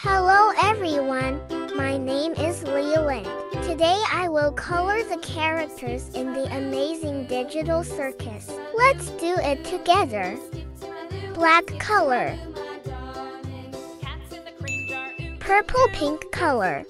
Hello everyone, my name is Leland. Today I will color the characters in The Amazing Digital Circus. Let's do it together. Black color. Purple pink color.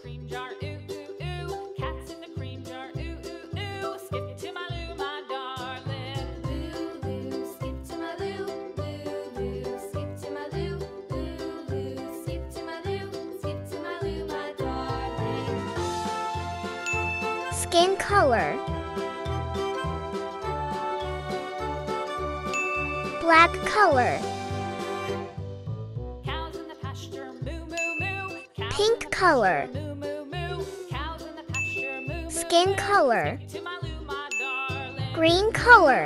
Skin color. Black color. Cows in the pasture, moo moo moo. Pink color. Moo moo moo. Cows in the pasture, moo moo. Skin color. Green color.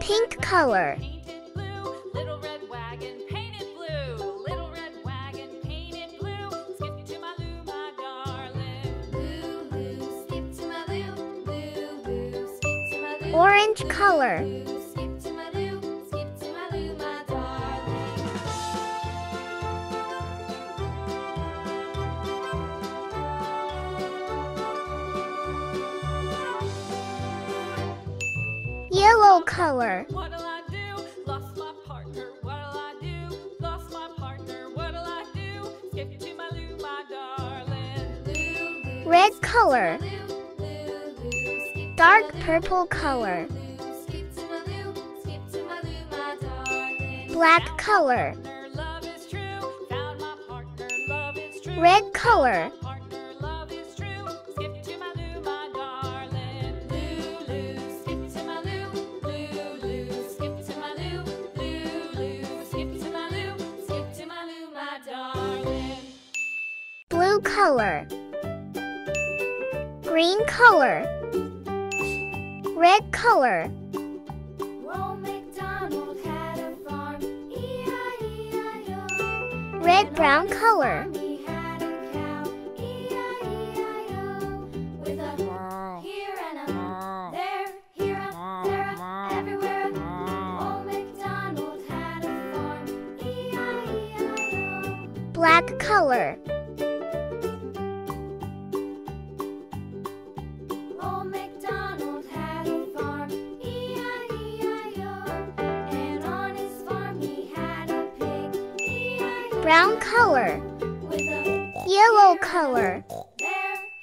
Pink color. Orange color. Yellow color. What'll I do? Lost my partner. What'll I do? Lost my partner. What'll I do? Skip to my loo, my darling. Red color. Dark purple color. Black color. Red color. Blue color. Green color. Red color. Old MacDonald had a farm, E-I-E-I-O. Red brown color. He had a cow, E-I-E-I-O. With a here and a there, here a there a everywhere. Old MacDonald had a farm, E-I-E-I-O. Black color. Brown color. Yellow color.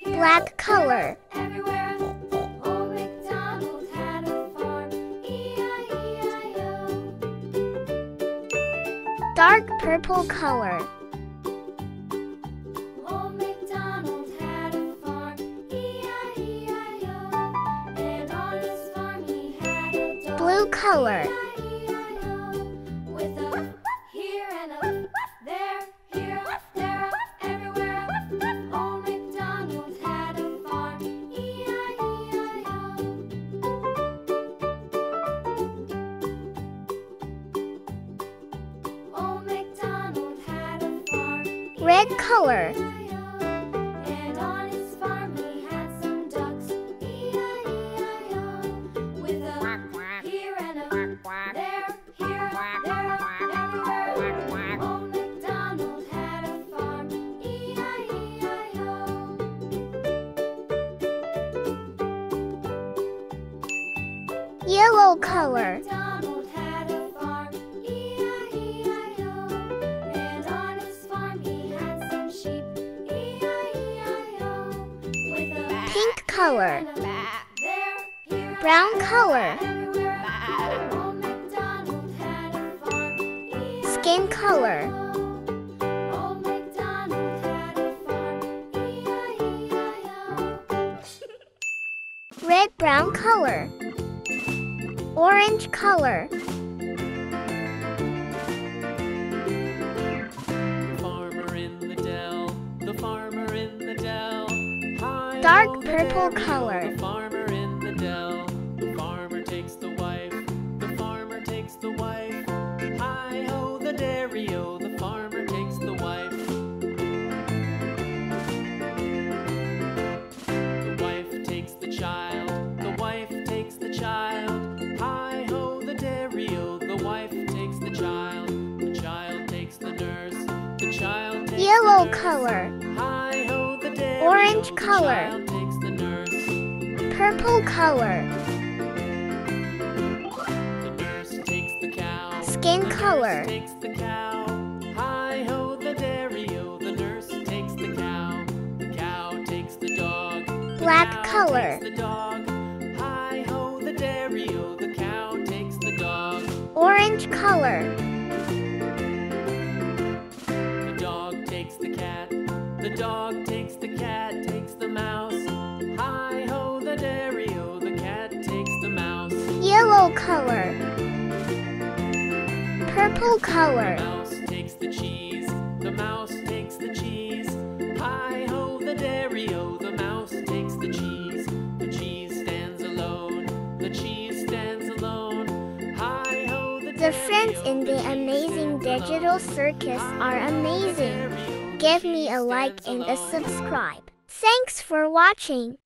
Black color. Old MacDonald had a farm, E-I-E-I-O. Dark purple color. Old MacDonald had a farm, E-I-E-I-O. And on his farm he had a dog. Blue color. Red color. And on his farm he had some ducks, E-I-E-I-O. With a here and a there, here a there, everywhere. Old MacDonald had a farm, E-I-E-I-O. Yellow color. Color. Brown color. Skin color. Red brown color. Orange color. Dark purple color. The farmer in the dell. The farmer takes the wife. The farmer takes the wife. Hi-ho, the dairy-o. The farmer takes the wife. The wife takes the child. The wife takes the purple color, orange color, purple color, skin color, black color, orange color, the dog takes the cat, takes the mouse. Hi-ho, the dairy-o, the cat takes the mouse. Yellow color, purple color, the mouse takes the cheese, the mouse takes the cheese. Hi-ho, the dairy-o, the mouse takes the cheese. The cheese stands alone, the cheese stands alone. Hi-ho, the friends in The Amazing Digital Circus are amazing. Give me a like and a subscribe. Thanks for watching.